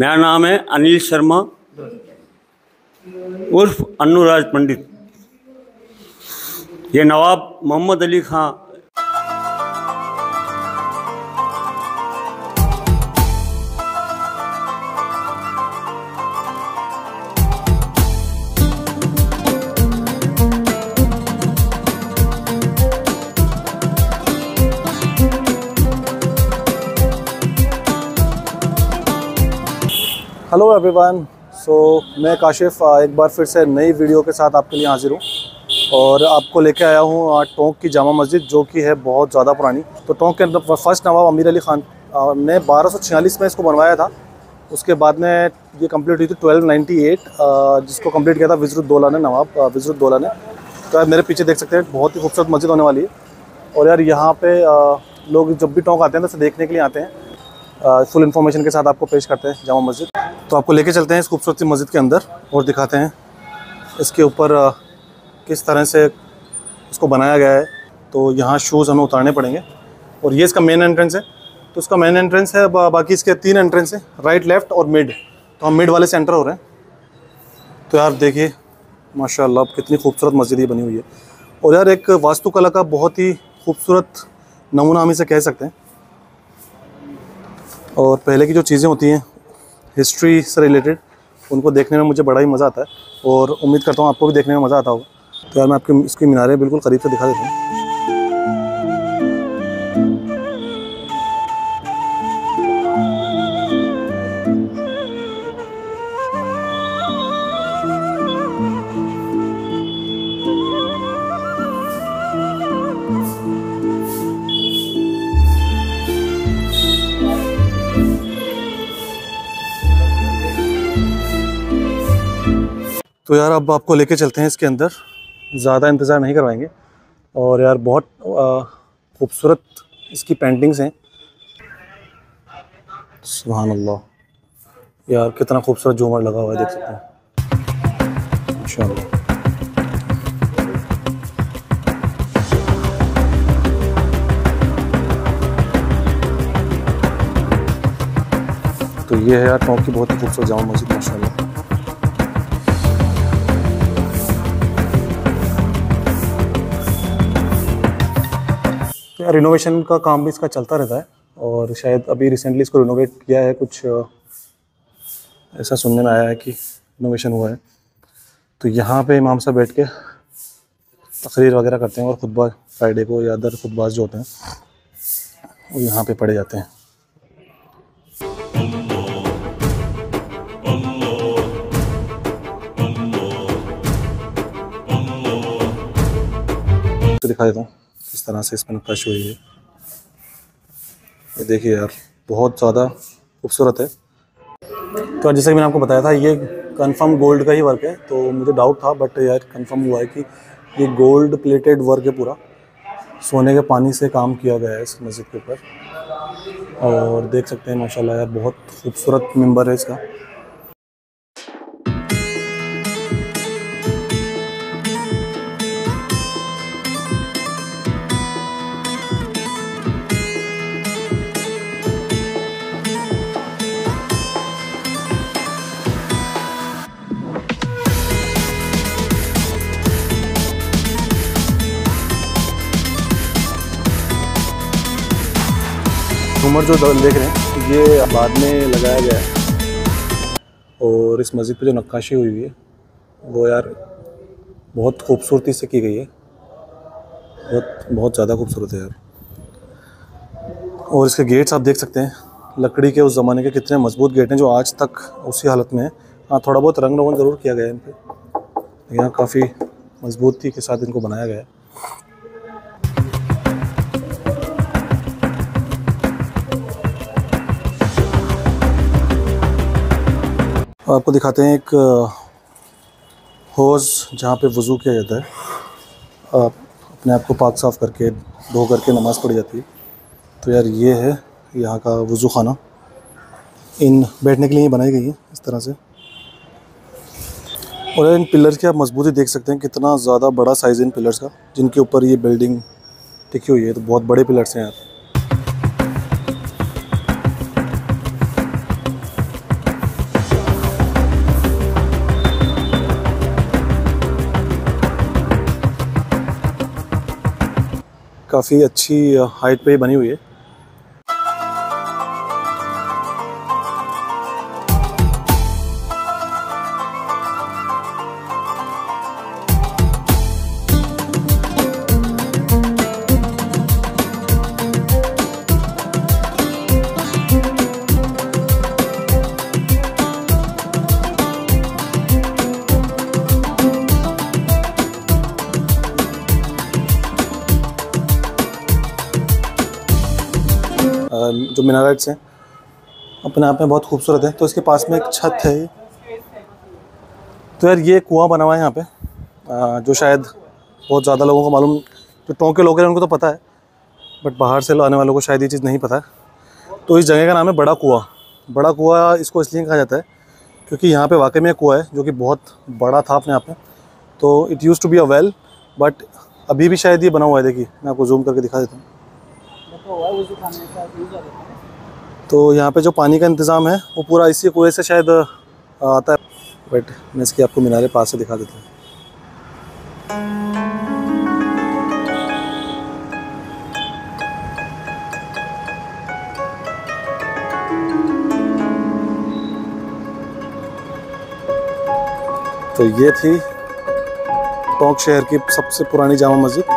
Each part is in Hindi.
मेरा नाम है अनिल शर्मा उर्फ अनुराज पंडित। ये Nawab Mohammad Ali Khan hello everyone, so मैं काशिफ एक बार फिर से नई वीडियो के साथ आपके लिए हाजिर हूँ और आपको लेके आया हूँ टोंक की जामा मस्जिद जो कि है बहुत ज़्यादा पुरानी। तो टोंक के अंदर फर्स्ट नवाब अमीर अली खान ने 1246 में इसको बनवाया था। उसके बाद में ये कंप्लीट हुई थी 1298, जिसको कंप्लीट किया था वज़र उद्दौला ने, नवाब वज़र उद्दौला ने। तो यार मेरे पीछे देख सकते हैं, बहुत ही खूबसूरत मस्जिद होने वाली है। और यार यहाँ पर लोग जब भी टोंक आते हैं तो इसे देखने के लिए आते हैं। फुल इन्फॉर्मेशन के साथ आपको पेश करते हैं जामा मस्जिद। तो आपको लेके चलते हैं इस खूबसूरत मस्जिद के अंदर और दिखाते हैं इसके ऊपर किस तरह से इसको बनाया गया है। तो यहाँ शूज़ हमें उतारने पड़ेंगे और ये इसका मेन एंट्रेंस है। तो इसका मेन एंट्रेंस है, बाकी इसके 3 एंट्रेंस है, राइट, लेफ़्ट और मिड। तो हम मिड वाले से एंटर हो रहे हैं। तो यार देखिए माशाल्लाह कितनी खूबसूरत मस्जिद ये बनी हुई है। और यार एक वास्तुकला का बहुत ही खूबसूरत नमूना हम इसे कह सकते हैं। और पहले की जो चीज़ें होती हैं हिस्ट्री से रिलेटेड, उनको देखने में मुझे बड़ा ही मज़ा आता है और उम्मीद करता हूँ आपको भी देखने में मज़ा आता होगा। तो यार मैं आपको इसकी मीनारे बिल्कुल करीब से दिखा देता हूँ। तो यार अब आपको लेके चलते हैं इसके अंदर, ज़्यादा इंतज़ार नहीं करवाएंगे। और यार बहुत खूबसूरत इसकी पेंटिंग्स हैं। सुभान अल्लाह यार कितना खूबसूरत झूमर लगा हुआ है, देख सकते हैं इंशाअल्लाह। तो ये है यार टोंक की बहुत ही खूबसूरत जामा मस्जिद माशाअल्लाह। रिनोवेशन का काम भी इसका चलता रहता है और शायद अभी रिसेंटली इसको रिनोवेट किया है, कुछ ऐसा सुनने में आया है कि रिनोवेशन हुआ है। तो यहाँ पे इमाम साहब बैठ के तकरीर वगैरह करते हैं और खुतबा फ्राइडे को या अदर खुतबाज जो होते हैं वो यहाँ पे पढ़े जाते हैं। तो दिखा देता हूँ किस तरह से इसमें नक्काशी हुई है। ये देखिए यार बहुत ज़्यादा खूबसूरत है। तो जैसे कि मैंने आपको बताया था ये कंफर्म गोल्ड का ही वर्क है। तो मुझे डाउट था बट यार कंफर्म हुआ है कि ये गोल्ड प्लेटेड वर्क है, पूरा सोने के पानी से काम किया गया है इस मस्जिद के ऊपर। और देख सकते हैं माशाल्लाह यार बहुत खूबसूरत मिंबर है इसका। उमर जो देख रहे हैं ये बाद में लगाया गया है। और इस मस्जिद पे जो नक्काशी हुई हुई है वो यार बहुत खूबसूरती से की गई है, बहुत ज़्यादा खूबसूरत है यार। और इसके गेट्स आप देख सकते हैं लकड़ी के उस ज़माने के कितने मजबूत गेट हैं जो आज तक उसी हालत में हैं। हाँ, थोड़ा बहुत रंग रोगन ज़रूर किया गया है इन पर, यहाँ काफ़ी मजबूती के साथ इनको बनाया गया है। आपको दिखाते हैं एक हौज़ जहाँ पे वज़ू किया जाता है, अपने आप को पाक साफ़ करके धो करके नमाज़ पढ़ी जाती है। तो यार ये है यहाँ का वज़ू खाना, इन बैठने के लिए बनाई गई है इस तरह से। और यार इन पिलर्स की आप मजबूती देख सकते हैं, कितना ज़्यादा बड़ा साइज़ है इन पिलर्स का जिनके ऊपर ये बिल्डिंग टिकी हुई है। तो बहुत बड़े पिलर्स हैं यार। काफ़ी अच्छी हाइट पे बनी हुई है। जो मिनारेट्स हैं अपने आप में बहुत खूबसूरत है। तो इसके पास में एक छत है। तो यार ये कुआं बना हुआ है यहाँ पे, जो शायद बहुत ज़्यादा लोगों को मालूम, जो टोंक के लोग हैं उनको तो पता है, बट बाहर से आने वालों को शायद ये चीज़ नहीं पता। तो इस जगह का नाम है बड़ा कुआं। बड़ा कुआं इसको इसलिए कहा जाता है क्योंकि यहाँ पर वाकई में कुआं है जो कि बहुत बड़ा था अपने आप में। तो it used to be a well, but अभी भी शायद ये बना हुआ है। देखिए मैं आपको जूम करके दिखा देता हूँ। तो यहाँ पे जो पानी का इंतज़ाम है वो पूरा इसी कुएं से शायद आता है। बट मैं इसकी आपको मीनारे पास से दिखा देता हूँ। तो ये थी टोंक शहर की सबसे पुरानी जामा मस्जिद।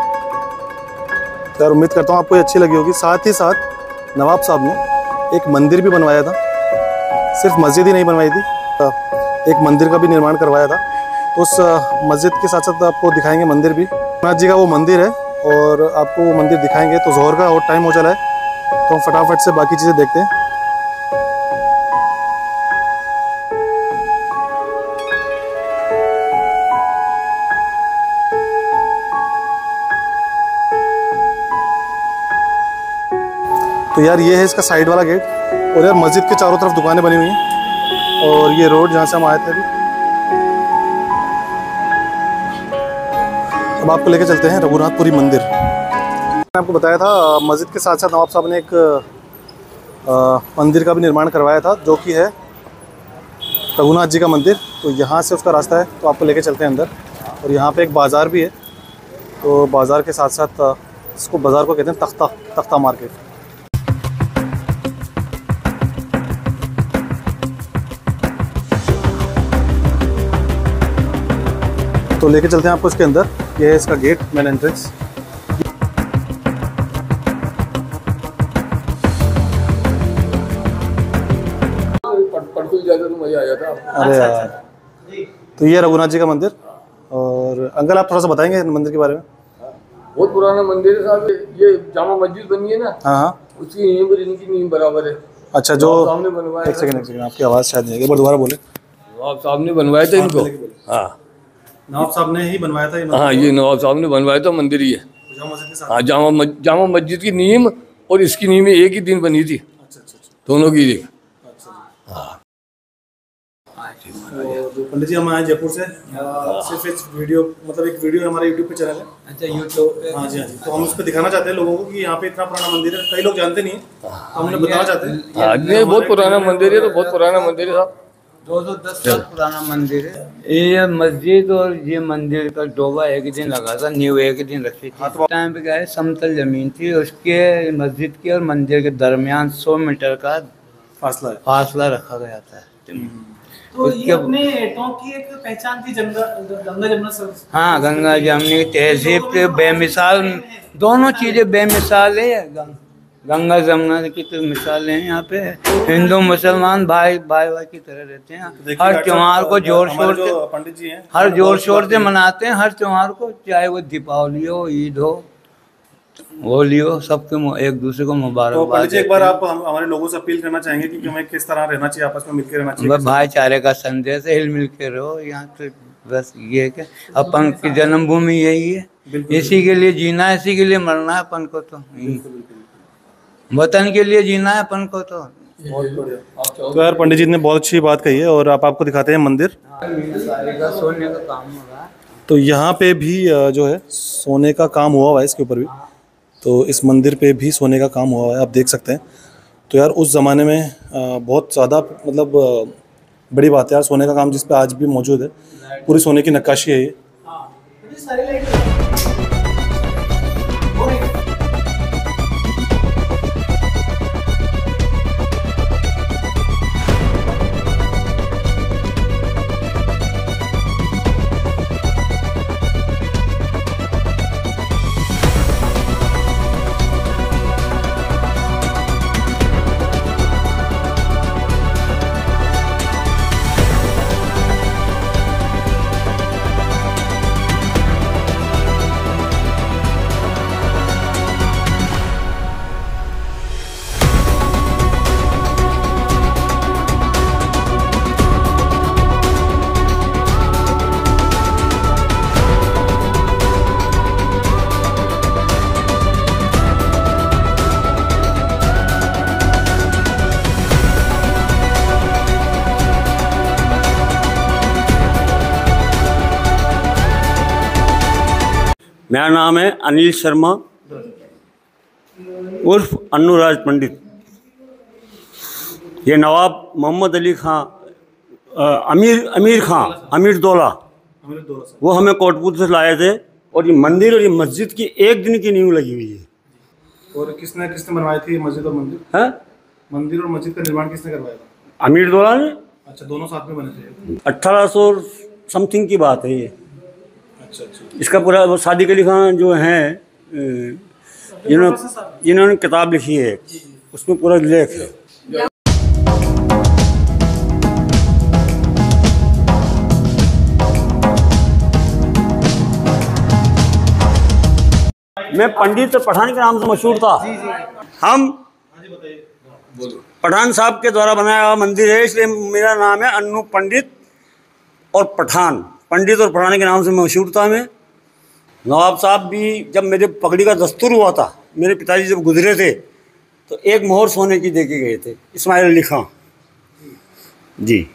और उम्मीद करता हूँ आपको अच्छी लगी होगी। साथ ही साथ नवाब साहब ने एक मंदिर भी बनवाया था, सिर्फ मस्जिद ही नहीं बनवाई थी, एक मंदिर का भी निर्माण करवाया था। उस मस्जिद के साथ साथ आपको दिखाएंगे मंदिर भी। रघुनाथ जी का वो मंदिर है और आपको वो मंदिर दिखाएंगे। तो जोहर का और टाइम हो चला है, तो हम फटाफट से बाकी चीज़ें देखते हैं। तो यार ये है इसका साइड वाला गेट। और यार मस्जिद के चारों तरफ दुकानें बनी हुई हैं। और ये रोड जहाँ से हम आए थे अभी। अब आपको लेके चलते हैं रघुनाथपुरी मंदिर। मैंने आपको बताया था मस्जिद के साथ साथ नवाब साहब ने एक मंदिर का भी निर्माण करवाया था जो कि है रघुनाथ जी का मंदिर। तो यहाँ से उसका रास्ता है, तो आपको लेके चलते हैं अंदर। और यहाँ पर एक बाज़ार भी है। तो बाज़ार के साथ साथ इसको बाज़ार को कहते हैं तख्ता मार्केट। तो लेके चलते हैं आपको इसके अंदर। यह है इसका गेट, मेन एंट्रेंस। अरे यार, तो ये रघुनाथ जी का मंदिर। और अंकल आप थोड़ा सा बताएंगे मंदिर के बारे में। बहुत पुराना मंदिर है साहब। ये जामा मस्जिद बनी है ना, हाँ, उसकी नींव पर इनकी नींव बराबर है। अच्छा, जो सामने बनवाया। एक सेकंड, आपकी आवाज़ शायद नहीं आई, एक बार दोबारा बोले। नवाब साहब ने बनवाया था इनको। हाँ, नवाब साहब ने ही बनवाया था ये मंदिर। हाँ, ये नवाब साहब ने बनवाया था मंदिर। ये हाँ, जामा मस्जिद की नीम और इसकी नीम एक ही दिन बनी थी। अच्छा, दोनों की थी। हाँ, तो पंडित जी हम आए जयपुर से। सिर्फ एक वीडियो, मतलब एक वीडियो हमारे यूट्यूब पे चैनल है। अच्छा, यूट्यूब। हाँ जी। तो हम उस पर दिखाना चाहते हैं लोगों को कि यहाँ पे इतना पुराना मंदिर है, कई लोग जानते नहीं है, हमने बताना चाहते हैं। बहुत पुराना मंदिर है, तो बहुत पुराना मंदिर है साहब, 210 साल पुराना मंदिर है। ये मस्जिद और ये मंदिर का डोबा एक दिन लगा था, नींव एक दिन रखी थी। टाइम पे क्या है, समतल जमीन थी। उसके मस्जिद के और मंदिर के दरमियान 100 मीटर का फासला रखा गया था। तो ये अपने टोंक की एक पहचान थी, गंगा जमुना। हाँ, गंगा जमुनी तहजीब बेमिसाल, दोनों चीजें बेमिसाल है। गंगा जमुना की तो मिसालें हैं। यहाँ पे हिंदू मुसलमान भाई की तरह रहते हैं। हर त्योहार को जोर शोर से, पंडित जी हैं, हर जोर शोर से मनाते हैं हर त्योहार को, चाहे वो दीपावली हो, ईद हो, होली हो, सबके एक दूसरे को मुबारकबाद। तो एक बार आप हमारे लोगों से अपील करना चाहेंगे कि हमें किस तरह रहना चाहिए, आपस में मिलकर रहना चाहिए। भाईचारे का संदेश है, हिल मिल के रहो। यहाँ तो बस ये है कि अपन की जन्मभूमि यही है, इसी के लिए जीना है, इसी के लिए मरना है अपन को। तो वतन के लिए जीना है अपन को। तो यार पंडित जी ने बहुत अच्छी बात कही है। और आपको दिखाते हैं मंदिर। सोने का काम हो रहा है, तो यहाँ पे भी जो है सोने का काम हुआ हुआ है। इसके ऊपर भी, तो इस मंदिर पे भी सोने का काम हुआ हुआ है, आप देख सकते हैं। तो यार उस ज़माने में बहुत ज़्यादा, मतलब बड़ी बात है यार, सोने का काम जिस पे आज भी मौजूद है। पूरी सोने की नक्काशी है ये। मेरा नाम है अनिल शर्मा उर्फ अनुराज पंडित। ये नवाब मोहम्मद अली खान अमीर खान अमीर दौला, वो हमें कोटपुर से लाए थे। और ये मंदिर और ये मस्जिद की एक दिन की नींव लगी हुई है। और किसने किसने बनवाई थी मस्जिद और मंदिर? है मंदिर और मस्जिद का निर्माण किसने करवाया था? अमीर दौला ने। अच्छा, दोनों साथ में बने थे। 1800 समथिंग की बात है ये। अच्छा अच्छा। इसका पूरा वो सादिक अली खान जो हैं, इन्होंने किताब लिखी है, उसमें पूरा लेख है। मैं पंडित पठान के नाम से मशहूर था। हम पठान साहब के द्वारा बनाया हुआ मंदिर है, इसलिए मेरा नाम है अन्नू पंडित और पठान। पंडित और पठान के नाम से मशहूर था मैं। नवाब साहब भी जब मेरे पगड़ी का दस्तूर हुआ था, मेरे पिताजी जब गुजरे थे, तो एक मोहर सोने की दे के गए थे, इस्माइल अली खान जी।